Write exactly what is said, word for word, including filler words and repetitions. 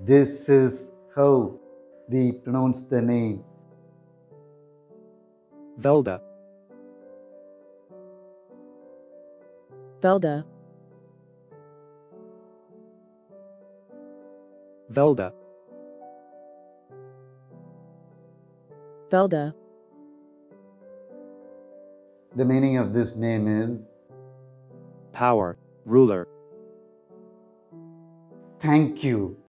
This is how we pronounce the name. Velda. Velda. Velda. Velda. The meaning of this name is power, ruler. Thank you.